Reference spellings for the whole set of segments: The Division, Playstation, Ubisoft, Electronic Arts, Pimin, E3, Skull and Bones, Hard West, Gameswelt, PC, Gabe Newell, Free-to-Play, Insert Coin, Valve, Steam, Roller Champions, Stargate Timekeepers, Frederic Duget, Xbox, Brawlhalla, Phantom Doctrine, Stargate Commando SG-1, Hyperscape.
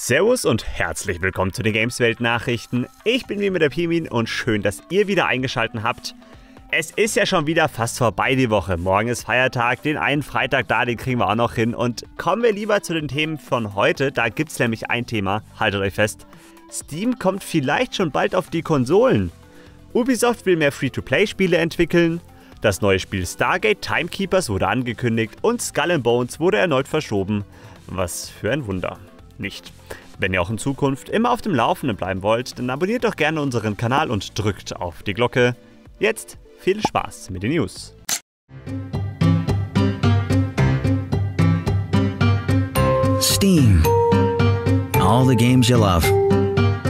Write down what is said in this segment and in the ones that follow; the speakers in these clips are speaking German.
Servus und herzlich willkommen zu den Gameswelt-Nachrichten. Ich bin wie mit der Pimin und schön, dass ihr wieder eingeschaltet habt. Es ist ja schon wieder fast vorbei die Woche. Morgen ist Feiertag, den einen Freitag da, den kriegen wir auch noch hin. Und kommen wir lieber zu den Themen von heute, da gibt es nämlich ein Thema, haltet euch fest. Steam kommt vielleicht schon bald auf die Konsolen. Ubisoft will mehr Free-to-Play-Spiele entwickeln. Das neue Spiel Stargate Timekeepers wurde angekündigt und Skull and Bones wurde erneut verschoben. Was für ein Wunder. Nicht. Wenn ihr auch in Zukunft immer auf dem Laufenden bleiben wollt, dann abonniert doch gerne unseren Kanal und drückt auf die Glocke. Jetzt viel Spaß mit den News. Steam. All the games you love.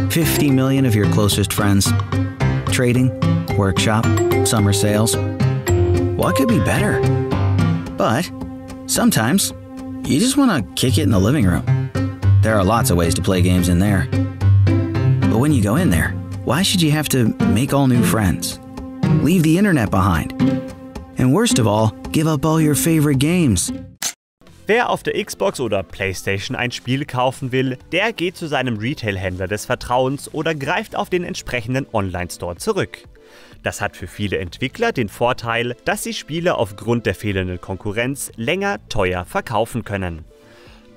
50 million of your closest friends. Trading, workshop, summer sales. What could be better? But sometimes you just want to kick it in the living room. There are lots of ways to play games in there. But when you go in there, why should you have to make all new friends? Leave the internet behind. And worst of all, give up all your favorite games. Wer auf der Xbox oder Playstation ein Spiel kaufen will, der geht zu seinem Retail-Händler des Vertrauens oder greift auf den entsprechenden Online-Store zurück. Das hat für viele Entwickler den Vorteil, dass sie Spiele aufgrund der fehlenden Konkurrenz länger teuer verkaufen können.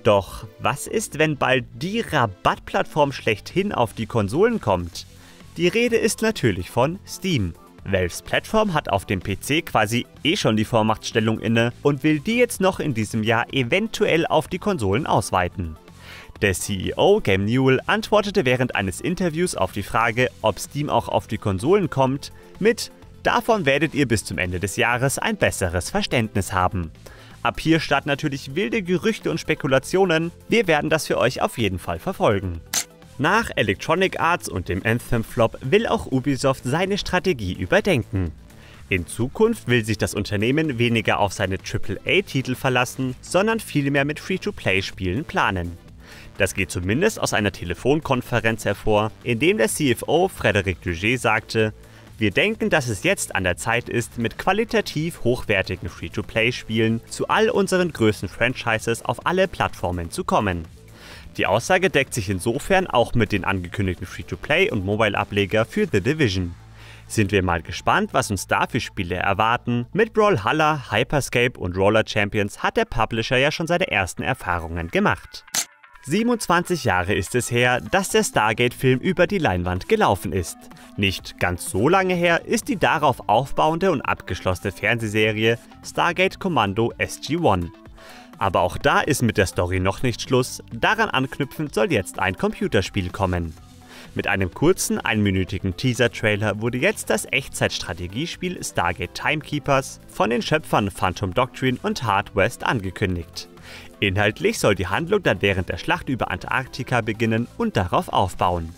Doch was ist, wenn bald die Rabattplattform schlechthin auf die Konsolen kommt? Die Rede ist natürlich von Steam. Valves Plattform hat auf dem PC quasi eh schon die Vormachtstellung inne und will die jetzt noch in diesem Jahr eventuell auf die Konsolen ausweiten. Der CEO Gabe Newell antwortete während eines Interviews auf die Frage, ob Steam auch auf die Konsolen kommt, mit „Davon werdet ihr bis zum Ende des Jahres ein besseres Verständnis haben. Ab hier starten natürlich wilde Gerüchte und Spekulationen, wir werden das für euch auf jeden Fall verfolgen." Nach Electronic Arts und dem Anthem-Flop will auch Ubisoft seine Strategie überdenken. In Zukunft will sich das Unternehmen weniger auf seine AAA-Titel verlassen, sondern vielmehr mit Free-to-Play-Spielen planen. Das geht zumindest aus einer Telefonkonferenz hervor, in dem der CFO Frederic Duget sagte, wir denken, dass es jetzt an der Zeit ist, mit qualitativ hochwertigen Free-to-Play-Spielen zu all unseren größten Franchises auf alle Plattformen zu kommen. Die Aussage deckt sich insofern auch mit den angekündigten Free-to-Play- und Mobile-Ableger für The Division. Sind wir mal gespannt, was uns da für Spiele erwarten. Mit Brawlhalla, Hyperscape und Roller Champions hat der Publisher ja schon seine ersten Erfahrungen gemacht. 27 Jahre ist es her, dass der Stargate-Film über die Leinwand gelaufen ist. Nicht ganz so lange her ist die darauf aufbauende und abgeschlossene Fernsehserie Stargate Commando SG-1. Aber auch da ist mit der Story noch nicht Schluss, daran anknüpfend soll jetzt ein Computerspiel kommen. Mit einem kurzen, einminütigen Teaser-Trailer wurde jetzt das Echtzeit-Strategiespiel Stargate Timekeepers von den Schöpfern Phantom Doctrine und Hard West angekündigt. Inhaltlich soll die Handlung dann während der Schlacht über Antarktika beginnen und darauf aufbauen.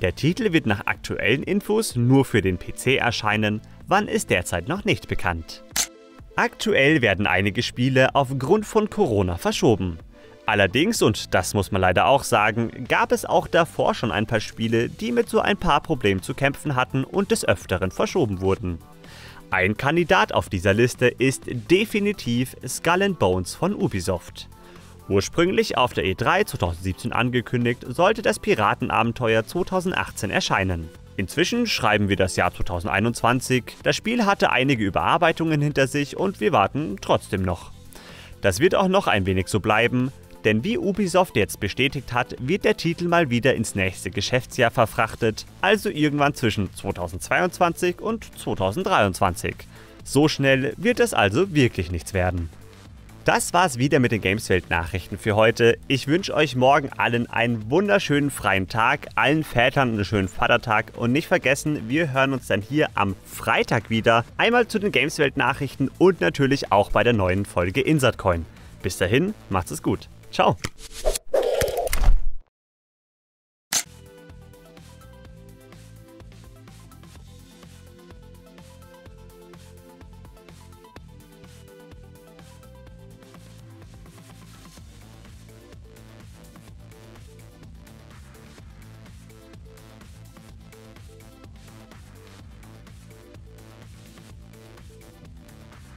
Der Titel wird nach aktuellen Infos nur für den PC erscheinen, wann ist derzeit noch nicht bekannt. Aktuell werden einige Spiele aufgrund von Corona verschoben. Allerdings, und das muss man leider auch sagen, gab es auch davor schon ein paar Spiele, die mit so ein paar Problemen zu kämpfen hatten und des Öfteren verschoben wurden. Ein Kandidat auf dieser Liste ist definitiv Skull and Bones von Ubisoft. Ursprünglich auf der E3 2017 angekündigt, sollte das Piratenabenteuer 2018 erscheinen. Inzwischen schreiben wir das Jahr 2021, das Spiel hatte einige Überarbeitungen hinter sich und wir warten trotzdem noch. Das wird auch noch ein wenig so bleiben, denn wie Ubisoft jetzt bestätigt hat, wird der Titel mal wieder ins nächste Geschäftsjahr verfrachtet, also irgendwann zwischen 2022 und 2023. So schnell wird es also wirklich nichts werden. Das war's wieder mit den Gameswelt-Nachrichten für heute. Ich wünsche euch morgen allen einen wunderschönen freien Tag, allen Vätern einen schönen Vatertag und nicht vergessen, wir hören uns dann hier am Freitag wieder, einmal zu den Gameswelt-Nachrichten und natürlich auch bei der neuen Folge Insert Coin. Bis dahin, macht's es gut. Ciao.